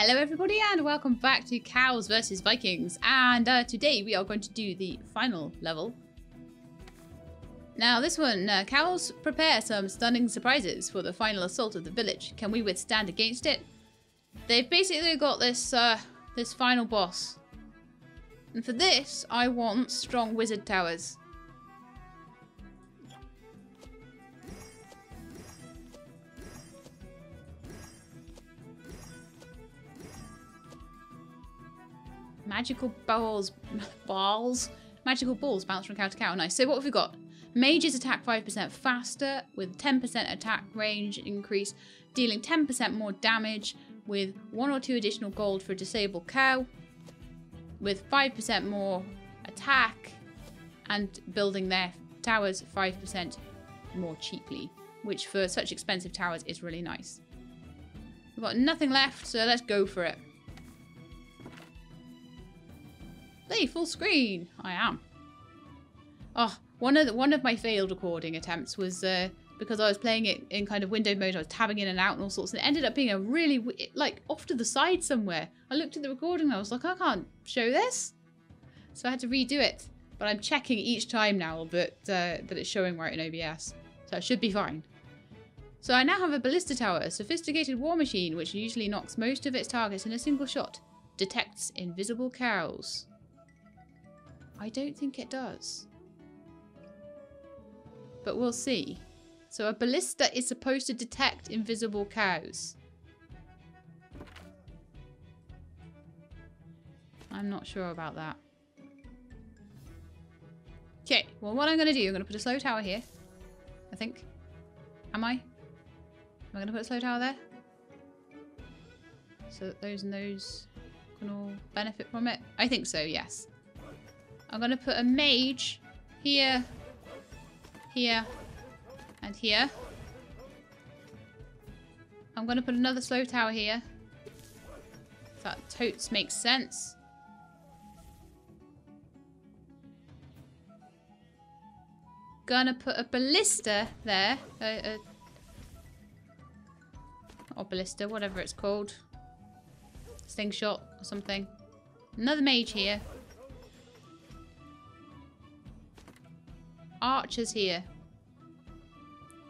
Hello everybody and welcome back to Cows vs Vikings, and today we are going to do the final level. Now this one, cows prepare some stunning surprises for the final assault of the village. Can we withstand against it? They've basically got this, this final boss. And for this, I want strong wizard towers. Magical balls, magical balls bounce from cow to cow. Nice. So what have we got? Mages attack 5% faster with 10% attack range increase, dealing 10% more damage with 1 or 2 additional gold for a disabled cow, with 5% more attack, and building their towers 5% more cheaply, which for such expensive towers is really nice. We've got nothing left, so let's go for it. Hey, full screen! I am. Oh, one of my failed recording attempts was because I was playing it in kind of window mode. I was tabbing in and out and all sorts, and it ended up being a really like off to the side somewhere. I looked at the recording and I was like, I can't show this, so I had to redo it. But I'm checking each time now that that it's showing right in OBS, so it should be fine. So I now have a ballista tower, a sophisticated war machine which usually knocks most of its targets in a single shot. Detects invisible cows. I don't think it does, but we'll see. So a ballista is supposed to detect invisible cows. I'm not sure about that. Okay, well what I'm going to do, I'm going to put a slow tower here, I think. Am I going to put a slow tower there? So that those and those can all benefit from it? I think so, yes. I'm going to put a mage here, here, and here. I'm going to put another slow tower here. If that totes makes sense. Gonna put a ballista there. Or ballista, whatever it's called. Slingshot or something. Another mage here. Archers here,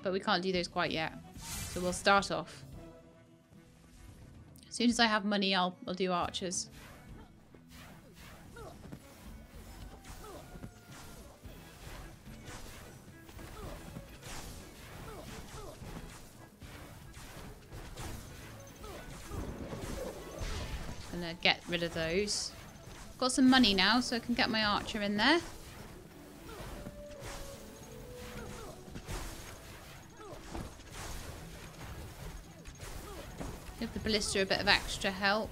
but we can't do those quite yet, so we'll start off. As soon as I have money, I'll do archers. I'm gonna get rid of those. Got some money now, so I can get my archer in there. Give the ballista a bit of extra help.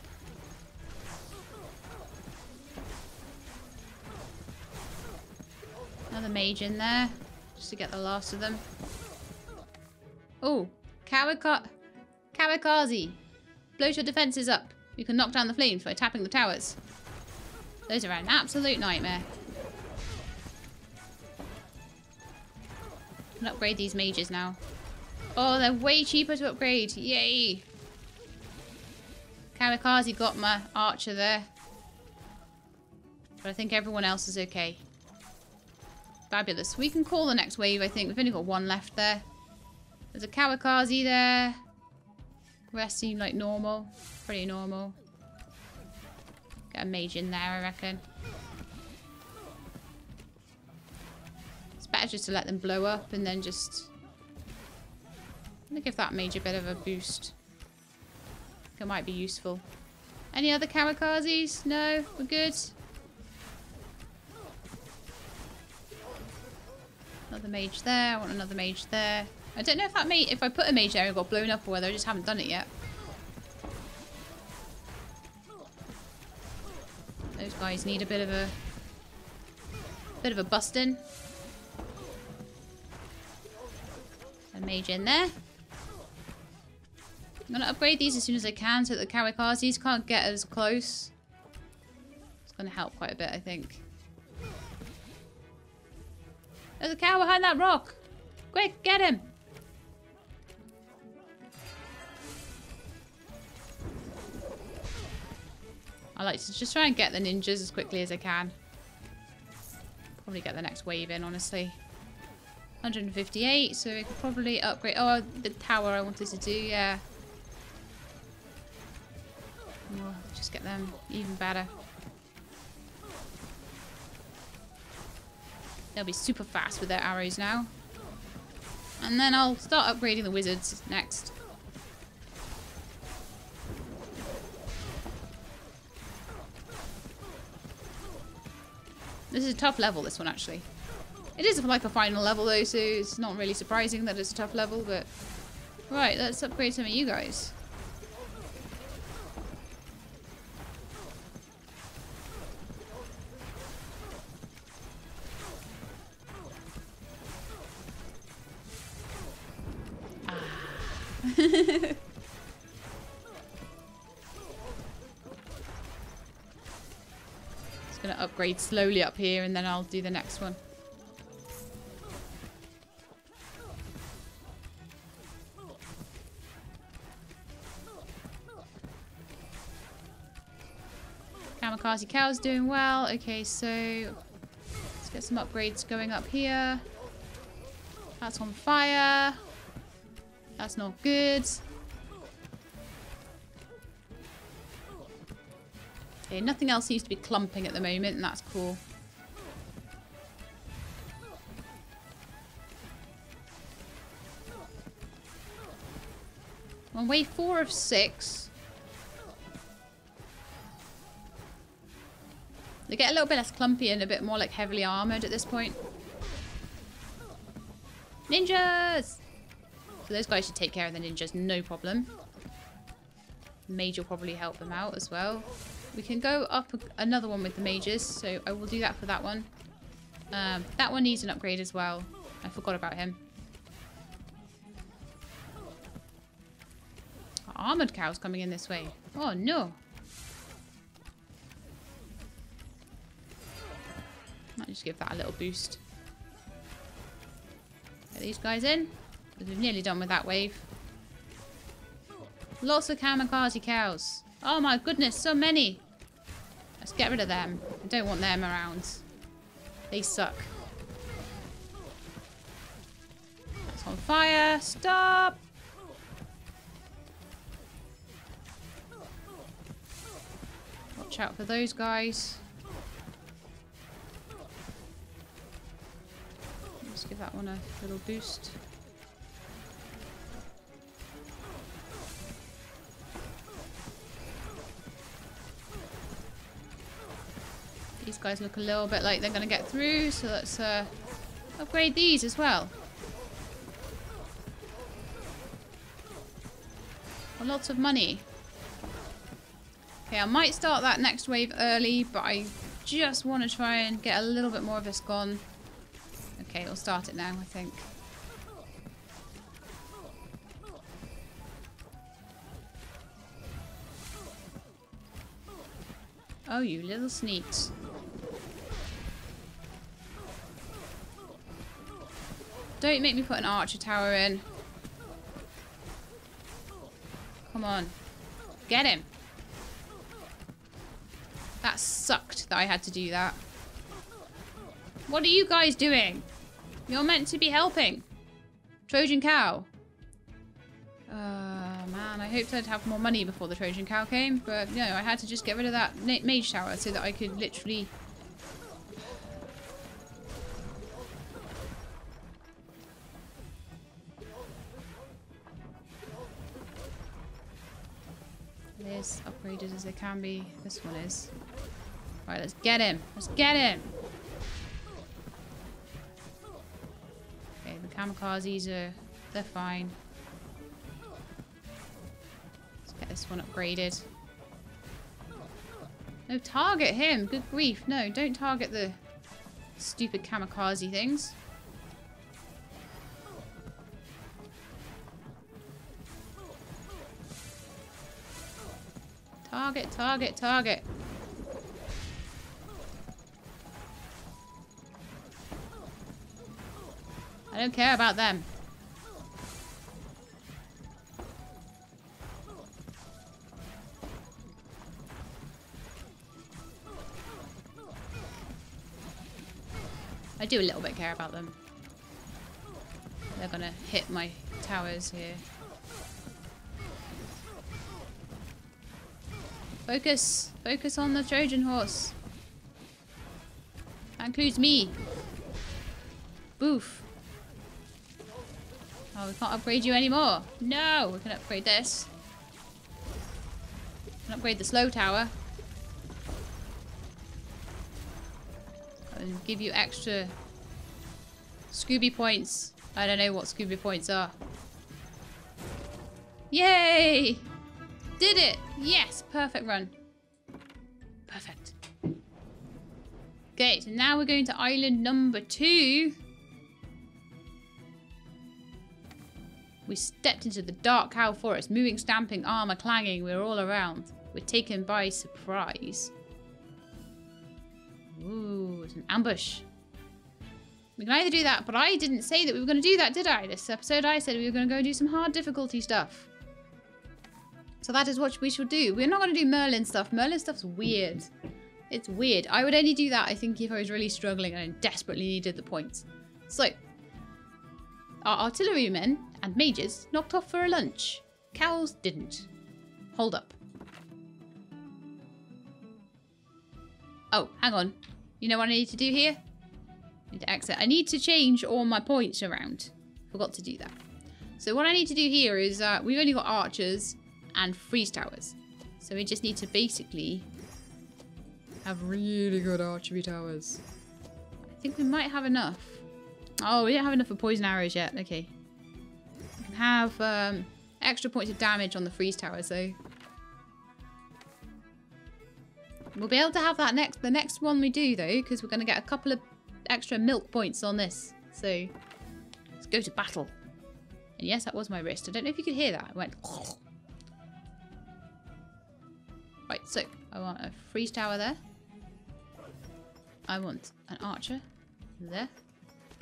Another mage in there, just to get the last of them. Oh, Kawakazi. Blow your defences up. You can knock down the flames by tapping the towers. Those are an absolute nightmare. I'm gonna upgrade these mages now. Oh, they're way cheaper to upgrade. Yay! Kamikaze got my archer there. But I think everyone else is okay. Fabulous. We can call the next wave, I think. We've only got one left there. There's a Kamikaze there. The rest seem like normal. Pretty normal. Get a mage in there, I reckon. It's better just to let them blow up and then just... I'm going to give that mage a bit of a boost. It might be useful. Any other Kamikazes? No? We're good? Another mage there. I want another mage there. I don't know if that if I put a mage there and got blown up or whether I just haven't done it yet. Those guys need a bit of a busting. A mage in there. I'm going to upgrade these as soon as I can so that the Kamikazes can't get as close. It's going to help quite a bit, I think. There's a cow behind that rock! Quick, get him! I like to just try and get the ninjas as quickly as I can. Probably get the next wave in, honestly. 158, so we could probably upgrade. Oh, the tower I wanted to do, yeah. We'll just get them even better. They'll be super fast with their arrows now. And then I'll start upgrading the wizards next. This is a tough level, this one, actually. It is like a final level, though, so it's not really surprising that it's a tough level, but... Right, let's upgrade some of you guys. Ah. Just gonna upgrade slowly up here, and then I'll do the next one. Kamikaze Cow's doing well. Okay, so let's get some upgrades going up here. That's on fire. That's not good. Okay, nothing else seems to be clumping at the moment, and that's cool. On wave 4 of 6. They get a little bit less clumpy and a bit more like heavily armoured at this point. Ninjas! So those guys should take care of the ninjas, no problem. Mage will probably help them out as well. We can go up another one with the mages, so I will do that for that one. That one needs an upgrade as well. I forgot about him. Armoured cows coming in this way. Oh no! Might just give that a little boost. Get these guys in. We're nearly done with that wave. Lots of kamikaze cows. Oh my goodness, so many. Let's get rid of them. I don't want them around. They suck. That's on fire. Stop. Watch out for those guys. Let's give that one a little boost. These guys look a little bit like they're going to get through, so let's upgrade these as well. Well, lots of money. Okay, I might start that next wave early, but I just want to try and get a little bit more of this gone. Okay, we'll start it now, I think. Oh, you little sneaks. Don't make me put an archer tower in. Come on. Get him. That sucked that I had to do that. What are you guys doing? You're meant to be helping. Trojan cow. Man, I hoped I'd have more money before the Trojan cow came, but no, I had to just get rid of that mage tower so that I could literally... They're as upgraded as they can be. This one is. Right, let's get him. Let's get him. Okay, the kamikazes are... they're fine. Get this one upgraded. No, target him. Good grief. No, don't target the stupid kamikaze things. Target, target, target. I don't care about them. I do a little bit care about them. They're gonna hit my towers here. Focus! Focus on the Trojan horse! That includes me! Boof! Oh, we can't upgrade you anymore! No! We can upgrade this. We can upgrade the slow tower. And give you extra Scooby points. I don't know what Scooby points are. Yay! Did it! Yes! Perfect run. Perfect. Okay, so now we're going to island number 2. We stepped into the dark cow forest, moving, stamping, armor clanging. We're all around. We're taken by surprise. Ooh, it's an ambush. We can either do that, but I didn't say that we were going to do that, did I? This episode I said we were going to go do some hard difficulty stuff. So that is what we shall do. We're not going to do Merlin stuff. Merlin stuff's weird. It's weird. I would only do that, I think, if I was really struggling and I desperately needed the points. So, our artillerymen and mages knocked off for a lunch. Cows didn't. Hold up. Oh, hang on. You know what I need to do here? I need to exit. I need to change all my points around. Forgot to do that. So what I need to do here is we've only got archers and freeze towers. So we just need to basically have really good archery towers. I think we might have enough. Oh, we don't have enough for poison arrows yet. Okay. We can have extra points of damage on the freeze tower, so we'll be able to have that the next one we do though, because we're going to get a couple of extra milk points on this. So let's go to battle. And yes, that was my wrist. I don't know if you could hear that. It went. Right, so I want a freeze tower there. I want an archer there.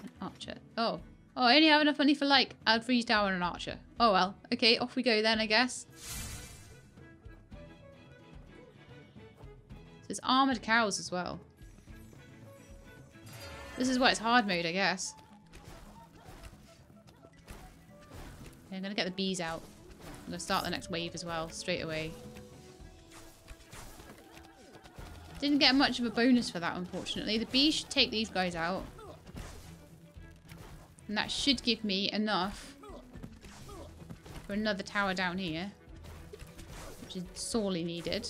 An archer. Oh. Oh, I only have enough money for like a freeze tower and an archer. Oh well. Okay, off we go then, I guess. So it's armoured cows as well. This is why it's hard mode, I guess. Okay, I'm going to get the bees out. I'm going to start the next wave as well, straight away. Didn't get much of a bonus for that, unfortunately. The bees should take these guys out. And that should give me enough for another tower down here, which is sorely needed.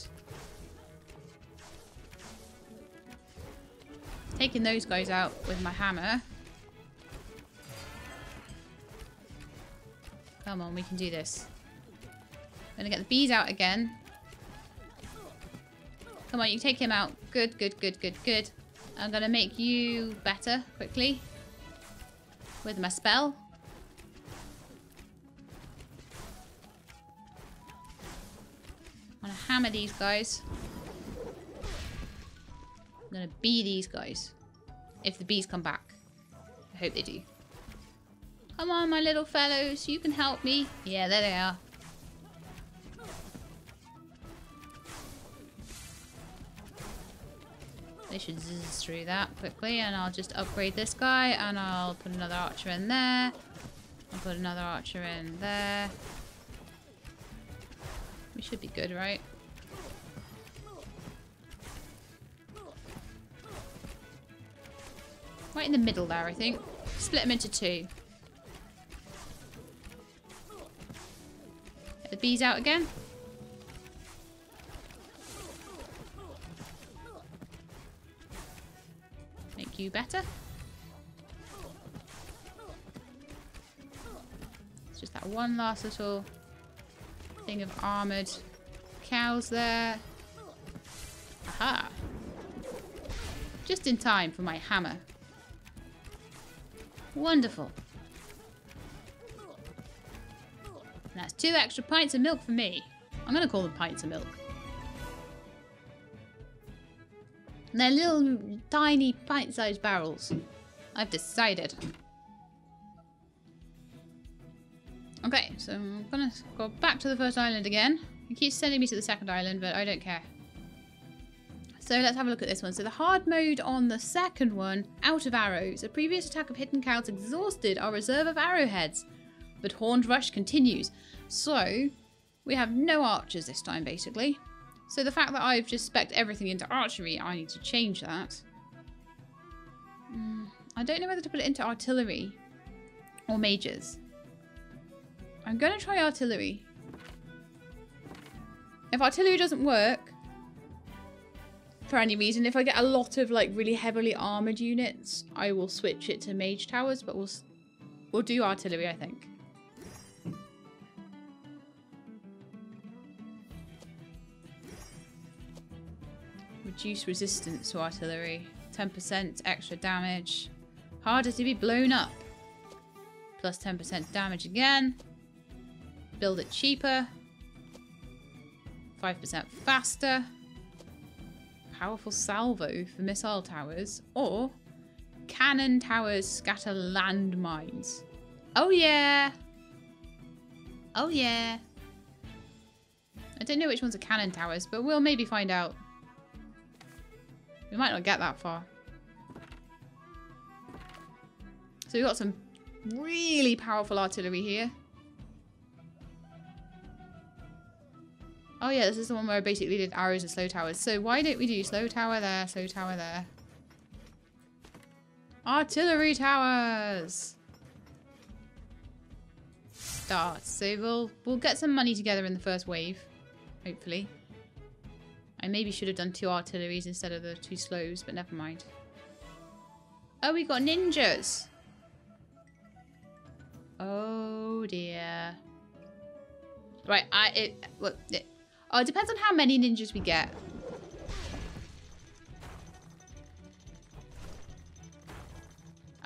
Taking those guys out with my hammer. Come on, we can do this. I'm going to get the bees out again. Come on, you take him out. Good, good, good, good, good. I'm going to make you better quickly with my spell. I'm going to hammer these guys. I'm going to bee these guys. If the bees come back. I hope they do. Come on, my little fellows. You can help me. Yeah, there they are. They should zzzz through that quickly, and I'll just upgrade this guy, and I'll put another archer in there. I'll put another archer in there. We should be good, right? Right in the middle there, I think. Split them into two. Get the bees out again. You better. It's just that one last little thing of armoured cows there. Aha! Just in time for my hammer. Wonderful. And that's 2 extra pints of milk for me. I'm going to call them pints of milk. And they're little, tiny, pint-sized barrels. I've decided. Okay, so I'm gonna go back to the first island again. It keeps sending me to the second island, but I don't care. So let's have a look at this one. So the hard mode on the second one, out of arrows. A previous attack of hidden cows exhausted our reserve of arrowheads, but Horned Rush continues. So we have no archers this time, basically. So the fact that I've just spec'd everything into archery, I need to change that. I don't know whether to put it into artillery or mages. I'm going to try artillery. If artillery doesn't work, for any reason, if I get a lot of like really heavily armoured units, I will switch it to mage towers, but we'll do artillery, I think. Reduce resistance to artillery. 10% extra damage. Harder to be blown up. Plus 10% damage again. Build it cheaper. 5% faster. Powerful salvo for missile towers. Or cannon towers scatter landmines. Oh yeah! Oh yeah! I don't know which ones are cannon towers, but we'll maybe find out. We might not get that far. So we've got some really powerful artillery here. Oh yeah, this is the one where I basically did arrows and slow towers. So why don't we do slow tower there, slow tower there. Artillery towers! Start. So we'll get some money together in the first wave, hopefully. I maybe should have done two artilleries instead of the two slows, but never mind. Oh, we got ninjas! Oh dear. Right, oh, it depends on how many ninjas we get.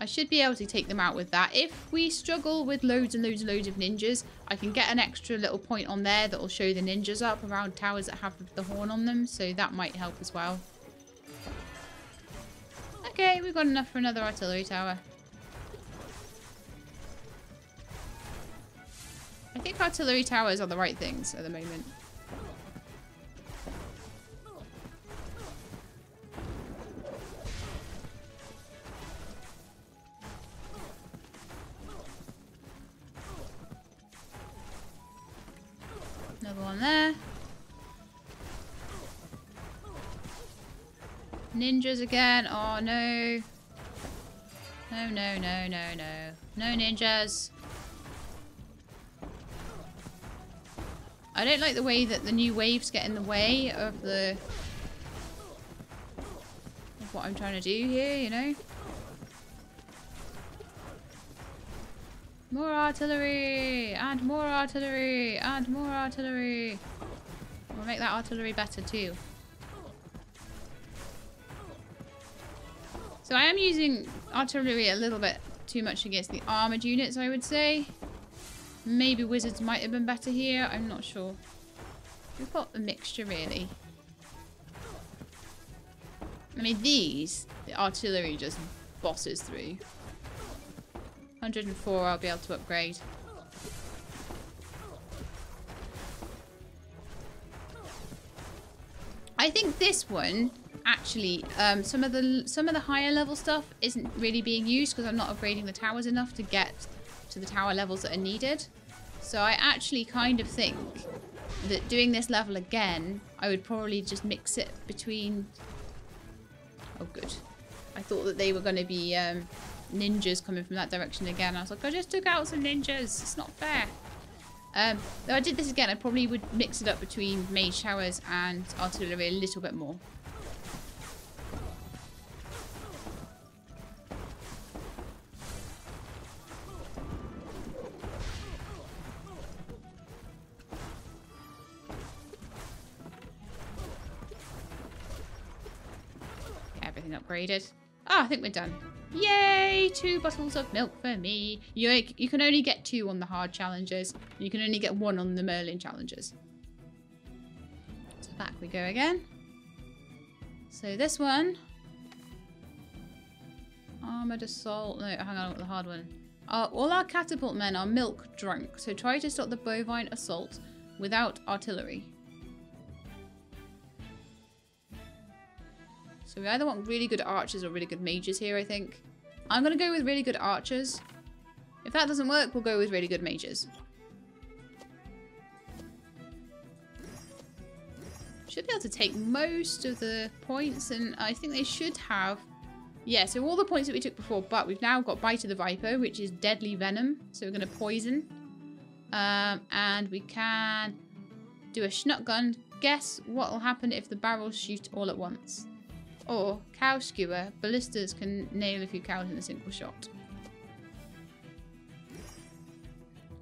I should be able to take them out with that. If we struggle with loads and loads and loads of ninjas, I can get an extra little point on there that will show the ninjas up around towers that have the horn on them. So that might help as well. Okay, we've got enough for another artillery tower. I think artillery towers are the right things at the moment. Another one there. Ninjas again. Oh no. No, no, no, no, no. No ninjas. I don't like the way that the new waves get in the way of what I'm trying to do here, you know? More artillery! And more artillery! And more artillery! We'll make that artillery better too. So I am using artillery a little bit too much against the armoured units, I would say. Maybe wizards might have been better here, I'm not sure. We've got a mixture really. I mean these, the artillery just bosses through. 104 I'll be able to upgrade. I think this one actually some of the higher level stuff isn't really being used because I'm not upgrading the towers enough to get to the tower levels that are needed. So I actually kind of think that doing this level again, I would probably just mix it between... Oh good. I thought that they were going to be... ninjas coming from that direction again. I was like, I just took out some ninjas. It's not fair. Though I did this again, I probably would mix it up between mage towers and artillery a little bit more. Get everything upgraded. Ah, I think we're done. Yay! 2 bottles of milk for me. You can only get 2 on the hard challenges. You can only get 1 on the Merlin challenges. So back we go again. So this one. Armored assault. No, hang on, I've got the hard one. All our catapult men are milk drunk. So try to stop the bovine assault without artillery. So we either want really good archers or really good mages here, I think. I'm going to go with really good archers. If that doesn't work, we'll go with really good mages. Should be able to take most of the points, and I think they should have... Yeah, so all the points that we took before, but we've now got Bite of the Viper, which is Deadly Venom, so we're going to poison. And we can do a shotgun. Guess what will happen if the barrels shoot all at once. Or Cow Skewer. Ballistas can nail a few cows in a single shot.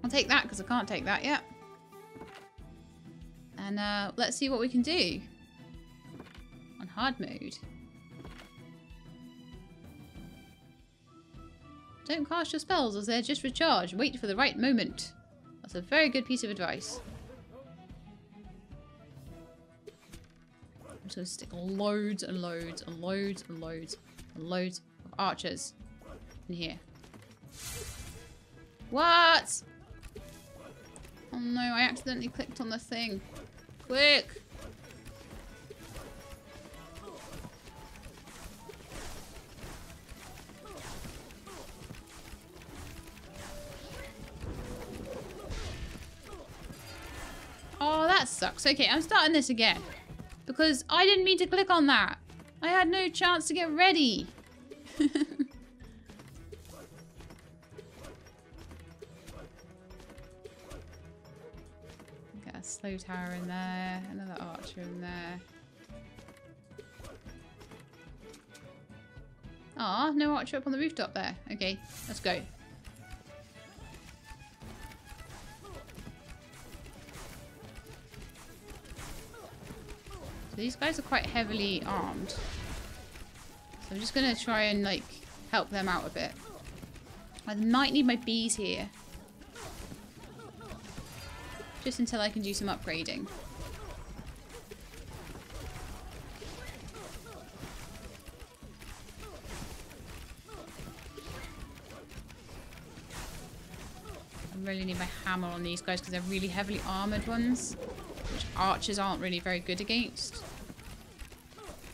I'll take that because I can't take that yet. And let's see what we can do on hard mode. Don't cast your spells as they're just recharged. Wait for the right moment. That's a very good piece of advice. I'm just gonna stick loads and loads and loads and loads and loads of archers in here. What? Oh no, I accidentally clicked on the thing. Quick! Oh, that sucks. Okay, I'm starting this again. Because I didn't mean to click on that. I had no chance to get ready. Get a slow tower in there. Another archer in there. Ah, no archer up on the rooftop there. Okay, let's go. These guys are quite heavily armed. So I'm just going to try and, like, help them out a bit. I might need my bees here. Just until I can do some upgrading. I really need my hammer on these guys because they're really heavily armoured ones. Which archers aren't really very good against.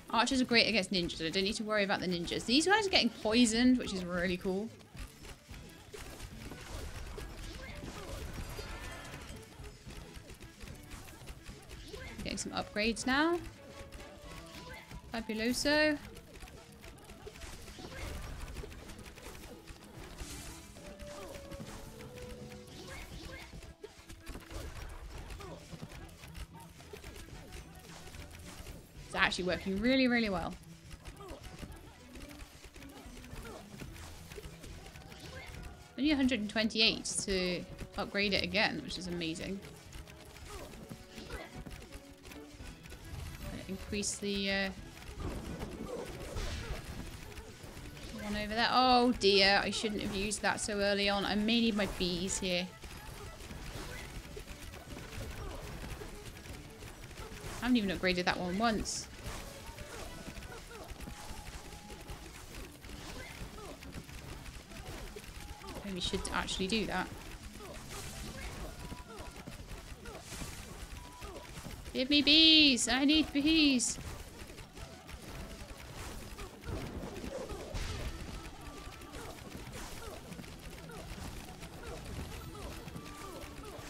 Archers are great against ninjas. I don't need to worry about the ninjas. These guys are getting poisoned, which is really cool. Getting some upgrades now. Fabuloso. Actually working really, really well. I need 128 to upgrade it again, which is amazing. Increase the one over there. Oh dear, I shouldn't have used that so early on. I may need my bees here. I haven't even upgraded that one once. Maybe should actually do that. Give me bees! I need bees!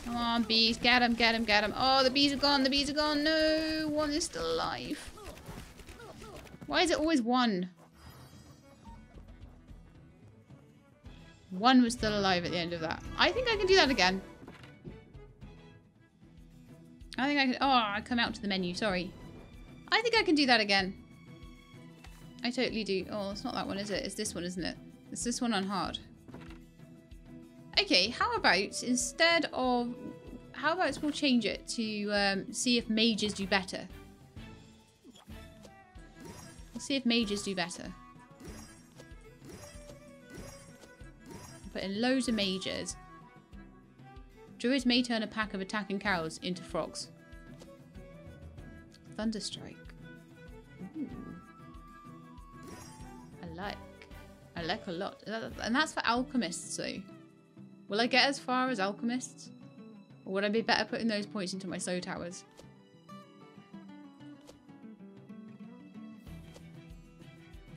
Come on, bees! Get them! Get them! Get them! Oh, the bees are gone! The bees are gone! No! One is still alive! Why is it always one? One was still alive at the end of that. I think I can do that again. I think I can... Oh, I come out to the menu. Sorry. I think I can do that again. I totally do. Oh, it's not that one, is it? It's this one, isn't it? It's this one on hard. Okay, how about instead of... How about we'll change it to see if mages do better. We'll see if mages do better. Put in loads of mages. Druids may turn a pack of attacking cows into frogs. Thunderstrike. Ooh. I like a lot. And that's for alchemists though. Will I get as far as alchemists? Or would I be better putting those points into my slow towers?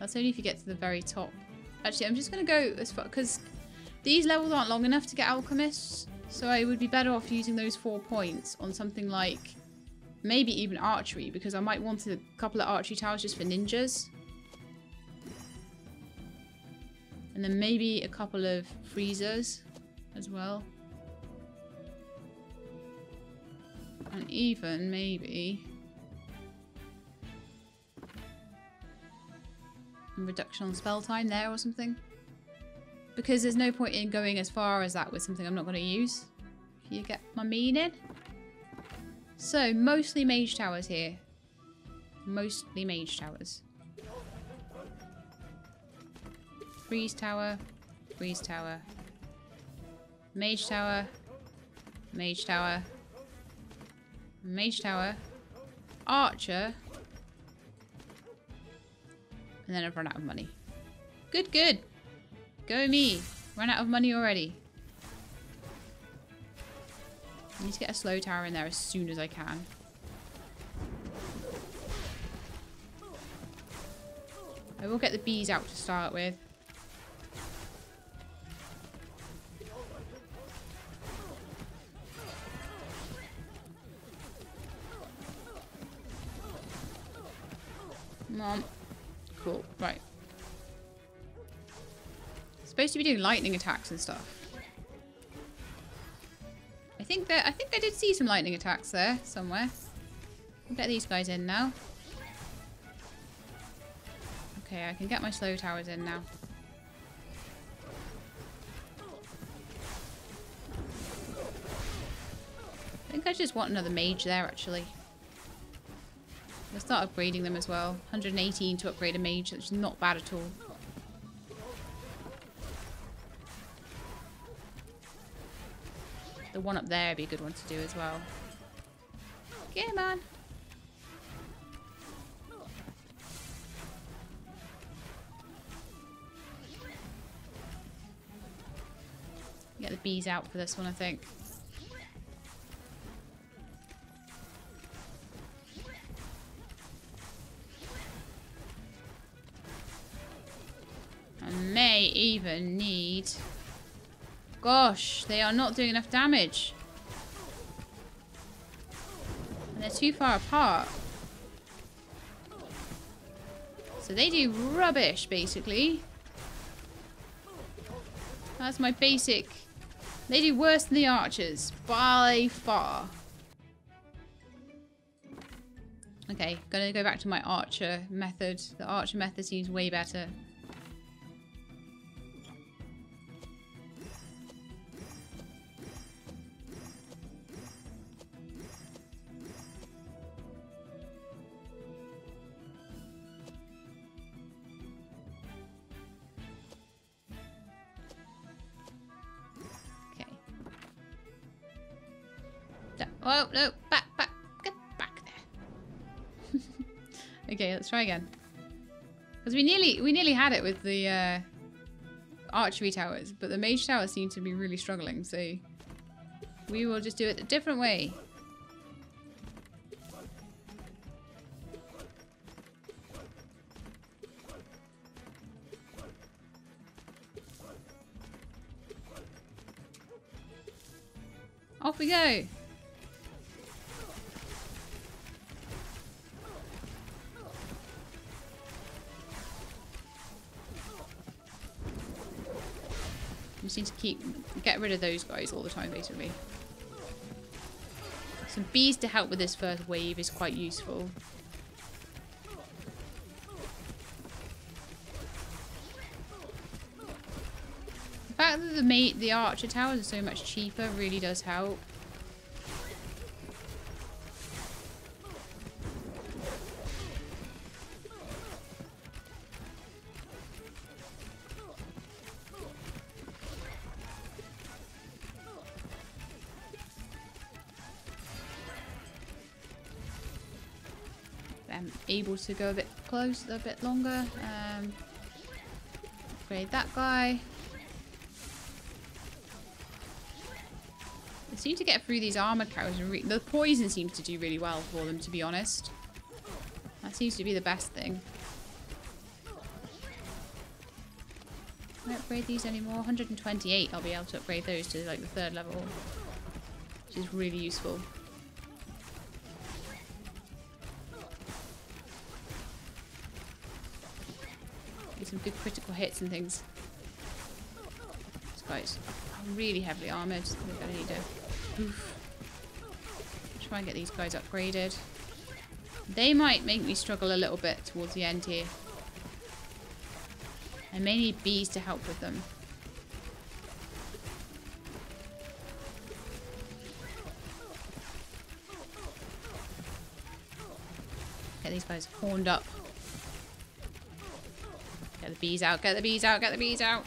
That's only if you get to the very top. Actually, I'm just going to go as far, because these levels aren't long enough to get alchemists, so I would be better off using those 4 points on something like maybe even archery, because I might want a couple of archery towers just for ninjas. And then maybe a couple of freezers as well. And even maybe a reduction on spell time there or something. Because there's no point in going as far as that with something I'm not going to use. If you get my meaning. So, mostly mage towers here. Mostly mage towers. Freeze tower. Freeze tower. Mage tower. Mage tower. Mage tower. Archer. And then I've run out of money. Good, good. Go me. Run out of money already. I need to get a slow tower in there as soon as I can. I will get the bees out to start with. Come on. Cool. Right. Supposed to be doing lightning attacks and stuff. I think I did see some lightning attacks there somewhere. I'll get these guys in now. Okay, I can get my slow towers in now. I think I just want another mage there actually. I'll start upgrading them as well. 118 to upgrade a mage, which is not bad at all. The one up there would be a good one to do as well. Yeah, man. Get the bees out for this one, I think. I may even need... Gosh, they are not doing enough damage. And they're too far apart. So they do rubbish, basically. That's my basic... They do worse than the archers, by far. Okay, gonna go back to my archer method. The archer method seems way better. Oh, no, back, get back there. Okay, let's try again. Because we nearly had it with the archery towers, but the mage towers seem to be really struggling, so we will just do it a different way. Off we go. We just need to get rid of those guys all the time, basically. Some bees to help with this first wave is quite useful. The fact that the archer towers are so much cheaper really does help. I'm able to go a bit close, a bit longer. Upgrade that guy. They seem to get through these armored cows. The poison seems to do really well for them, to be honest. That seems to be the best thing. Can't upgrade these anymore. 128, I'll be able to upgrade those to like the 3rd level, which is really useful. Get some good critical hits and things. These guys are really heavily armoured. They're going to need a oof. Try and get these guys upgraded. They might make me struggle a little bit towards the end here. I may need bees to help with them. Get these guys horned up. Get the bees out, get the bees out, get the bees out.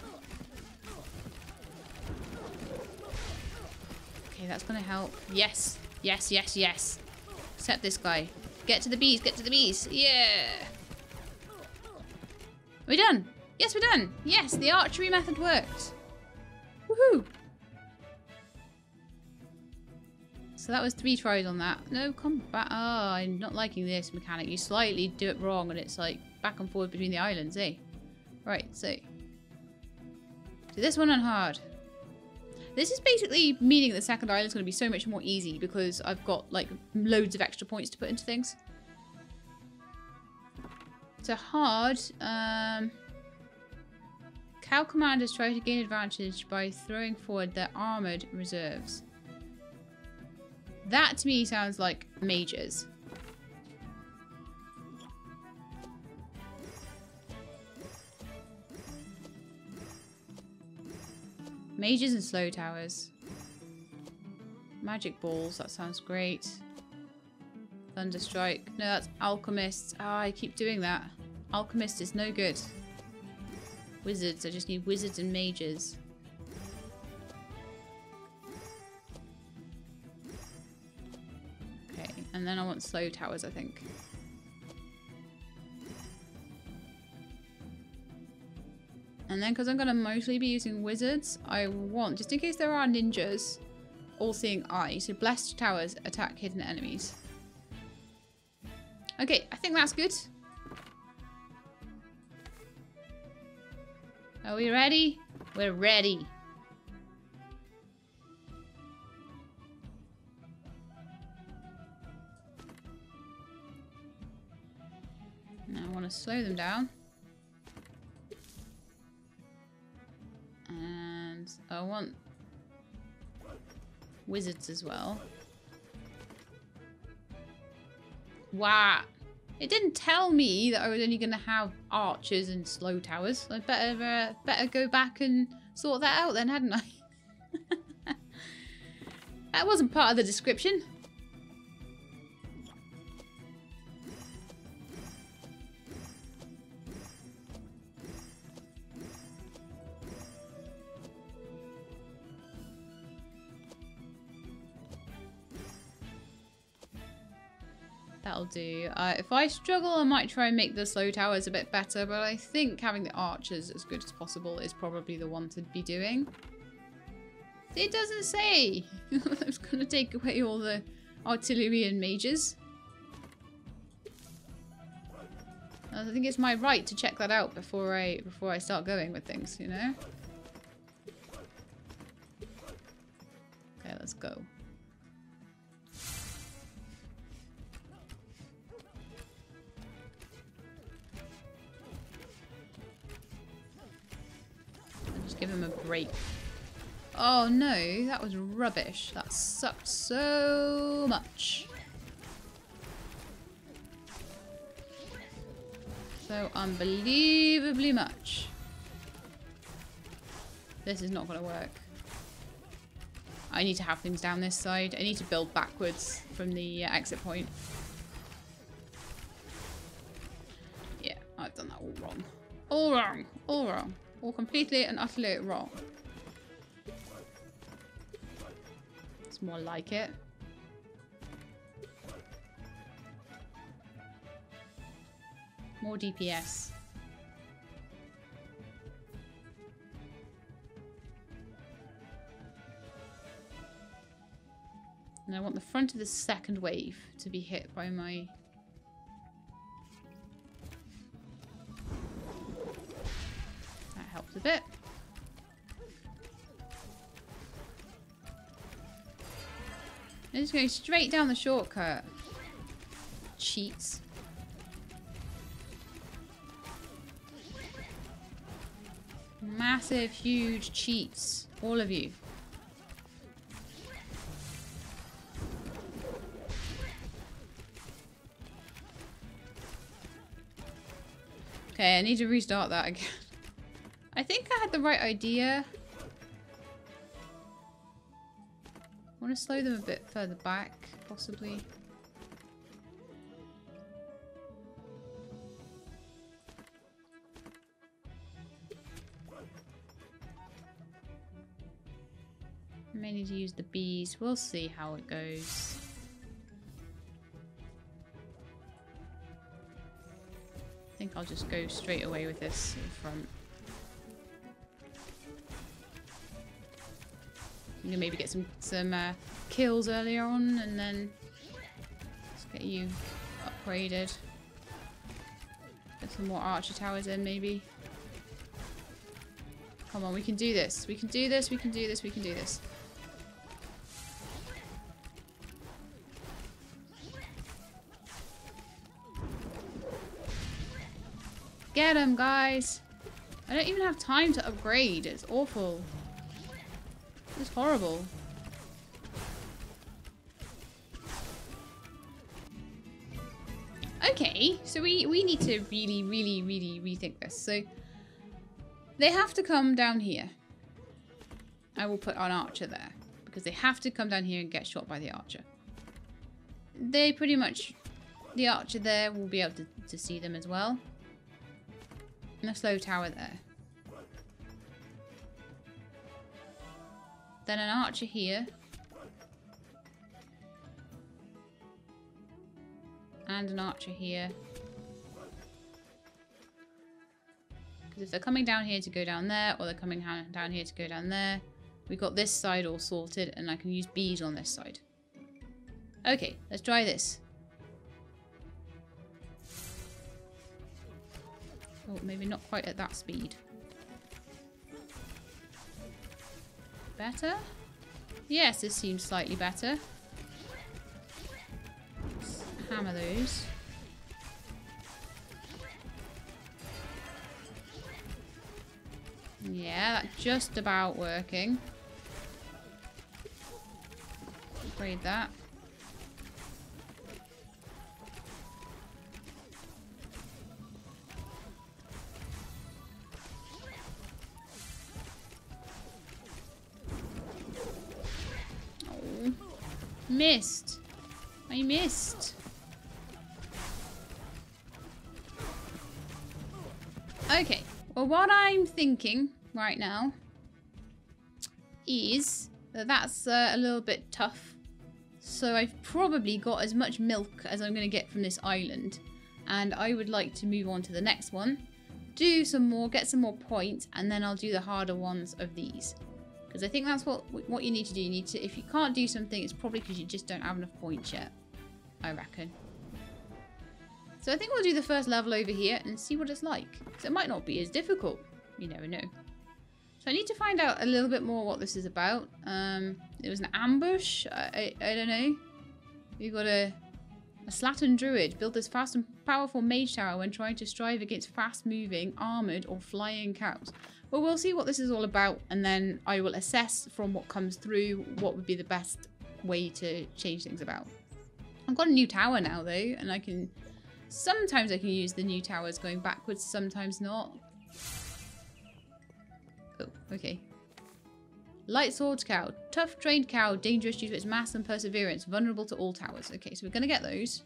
Okay, that's gonna help. Yes, yes, yes, yes. Except this guy. Get to the bees, get to the bees. Yeah. Are we done? Yes, we're done. Yes, the archery method worked. Woohoo! So that was 3 tries on that. No combat. Ah, I'm not liking this mechanic. You slightly do it wrong and it's like back and forth between the islands, eh? Right, so. Do this one on hard. This is basically meaning that the 2nd island's going to be so much more easy because I've got like loads of extra points to put into things. So hard, Cow commanders try to gain advantage by throwing forward their armoured reserves. That to me sounds like mages. Mages and slow towers. Magic balls, that sounds great. Thunderstrike. No, that's alchemists. Ah, I keep doing that. Alchemist is no good. Wizards, I just need wizards and mages. Okay, and then I want slow towers, I think. And then because I'm going to mostly be using wizards, I want, just in case there are ninjas, all-seeing eye. So blessed towers attack hidden enemies. Okay, I think that's good. Are we ready? We're ready. Now I want to slow them down. And I want wizards as well. Wow. It didn't tell me that I was only going to have archers and slow towers. I'd better go back and sort that out then, hadn't I? That wasn't part of the description. That'll do. If I struggle, I might try and make the slow towers a bit better, but I think having the archers as good as possible is probably the one to be doing. It doesn't say! I was going to take away all the artillery and mages. I think it's my right to check that out before I start going with things, you know? Okay, let's go. Give him a break. Oh no, that was rubbish. That sucked so much. So unbelievably much. This is not going to work. I need to have things down this side. I need to build backwards from the exit point. Yeah, I've done that all wrong. All wrong. All wrong. Or completely and utterly wrong. It's more like it. More DPS. And I want the front of the 2nd wave to be hit by my... a bit. They're just going straight down the shortcut. Cheats. Massive, huge cheats. All of you. Okay, I need to restart that again. I think I had the right idea. I want to slow them a bit further back, possibly. I may need to use the bees. We'll see how it goes. I think I'll just go straight away with this in front. I'm gonna maybe get some kills earlier on, and then just get you upgraded. Get some more archer towers in, maybe. Come on, we can do this. We can do this. We can do this. We can do this. Get them, guys! I don't even have time to upgrade. It's awful. It's horrible. Okay, so we need to really, really, really rethink this. So they have to come down here. I will put an archer there because they have to come down here and get shot by the archer. They pretty much, the archer there will be able to see them as well. And a slow tower there. Then an archer here. And an archer here. Because if they're coming down here to go down there, or they're coming down here to go down there, we've got this side all sorted, and I can use bees on this side. Okay, let's try this. Oh, maybe not quite at that speed. Better? Yes, this seems slightly better. Let's hammer those. Yeah, that's just about working. Upgrade that. Missed. I missed. Okay. Well, what I'm thinking right now is that that's a little bit tough. So I've probably got as much milk as I'm going to get from this island. And I would like to move on to the next one. Do some more, get some more points, and then I'll do the harder ones of these. Because I think that's what you need to do. You need to, if you can't do something, it's probably because you just don't have enough points yet, I reckon. So I think we'll do the first level over here and see what it's like. Because it might not be as difficult. You never know. So I need to find out a little bit more what this is about. It was an ambush. I don't know. We've got a Slattern Druid built this fast and powerful mage tower when trying to strive against fast-moving, armoured or flying cows. Well, we'll see what this is all about, and then I will assess from what comes through what would be the best way to change things about. I've got a new tower now, though, and I can... Sometimes I can use the new towers going backwards, sometimes not. Oh, okay. Light Swords Cow. Tough trained cow, dangerous due to its mass and perseverance, vulnerable to all towers. Okay, so we're going to get those.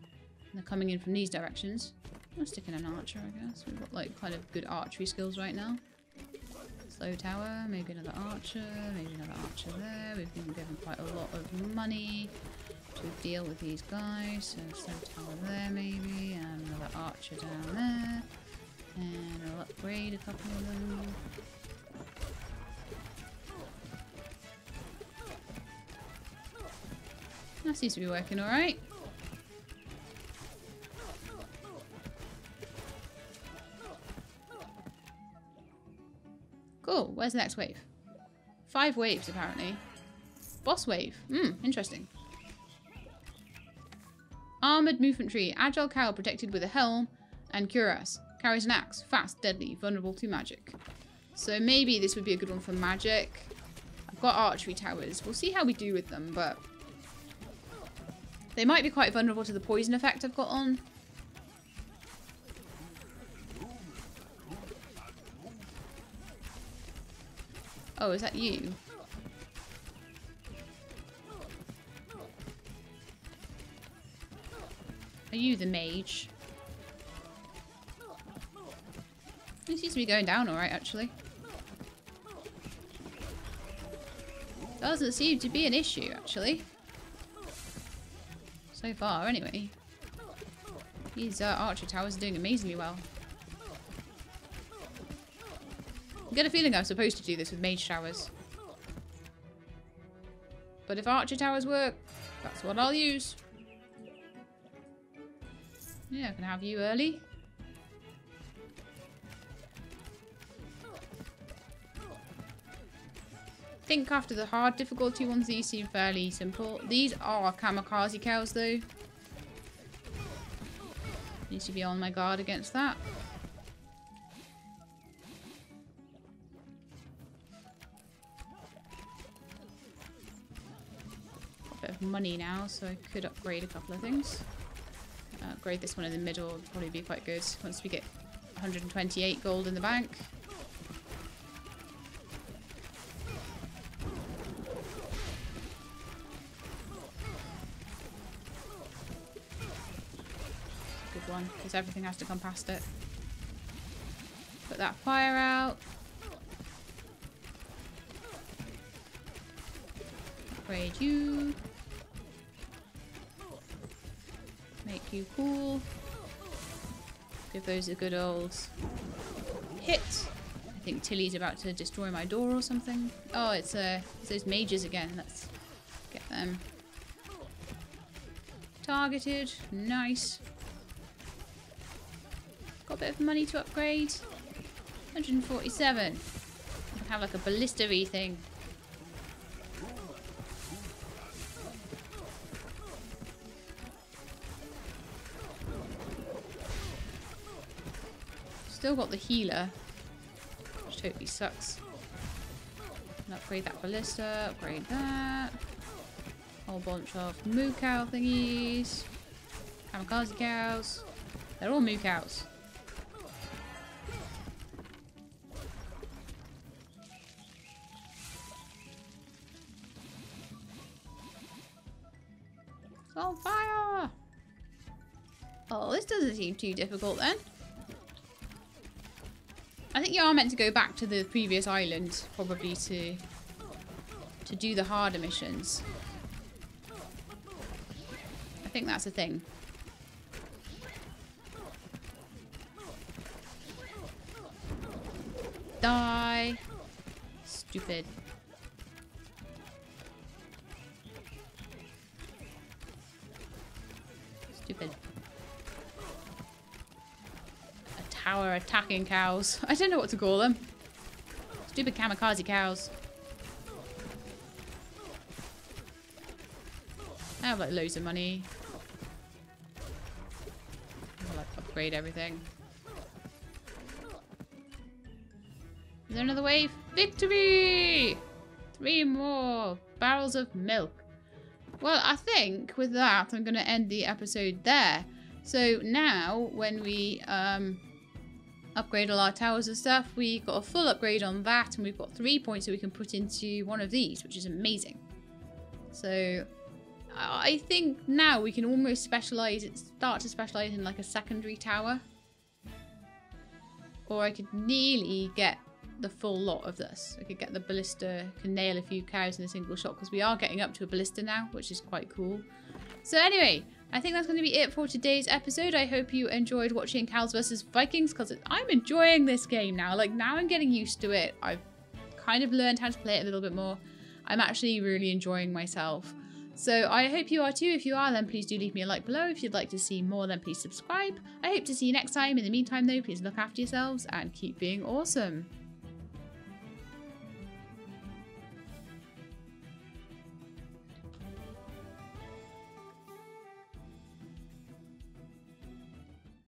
And they're coming in from these directions. I'll stick in an archer, I guess. We've got, like, kind of good archery skills right now. Slow tower, maybe another archer there. We've been given quite a lot of money to deal with these guys. So slow tower there, maybe, and another archer down there. And I'll upgrade a couple of them. That seems to be working alright. Cool, where's the next wave? 5 waves, apparently. Boss wave. Interesting. Armored Movementry. Agile cow protected with a helm and cuirass. Carries an axe. Fast, deadly, vulnerable to magic. So maybe this would be a good one for magic. I've got archery towers. We'll see how we do with them, but... they might be quite vulnerable to the poison effect I've got on. Oh, is that you? Are you the mage? He seems to be going down alright, actually. Doesn't seem to be an issue, actually. So far, anyway. These archer towers are doing amazingly well. I get a feeling I'm supposed to do this with mage towers. But if archer towers work, that's what I'll use. Yeah, I can have you early. I think after the hard difficulty ones, these seem fairly simple. These are kamikaze cows, though. Need to be on my guard against that. Money now, so I could upgrade a couple of things. Upgrade this one in the middle would probably be quite good once we get 128 gold in the bank. Good one, because everything has to come past it. Put that fire out. Upgrade you. Make you cool. Give those a good old hit. I think Tilly's about to destroy my door or something. Oh, it's those mages again. Let's get them targeted. Nice. Got a bit of money to upgrade. 147. I can have like a ballista-y thing. Still got the healer, which totally sucks. And upgrade that ballista, upgrade that. Whole bunch of moo cow thingies. Kamikaze cows. They're all moo cows. It's on fire! Oh, this doesn't seem too difficult then. I think you are meant to go back to the previous island, probably, to do the harder missions. I think that's a thing. Die. Stupid. Stupid. Tower attacking cows. I don't know what to call them. Stupid kamikaze cows. I have like loads of money. I'll like upgrade everything. Is there another wave? Victory! 3 more barrels of milk. Well, I think with that I'm going to end the episode there. So now when we upgrade all our towers and stuff. We got a full upgrade on that, and we've got 3 points that we can put into one of these, which is amazing. So I think now we can almost specialize, start to specialize in like a secondary tower. Or I could nearly get the full lot of this. I could get the ballista, can nail a few cows in a single shot, because we are getting up to a ballista now, which is quite cool. So anyway, I think that's going to be it for today's episode. I hope you enjoyed watching Cows vs Vikings, because I'm enjoying this game now. Like, now I'm getting used to it. I've kind of learned how to play it a little bit more. I'm actually really enjoying myself. So I hope you are too. If you are, then please do leave me a like below. If you'd like to see more, then please subscribe. I hope to see you next time. In the meantime, though, please look after yourselves and keep being awesome.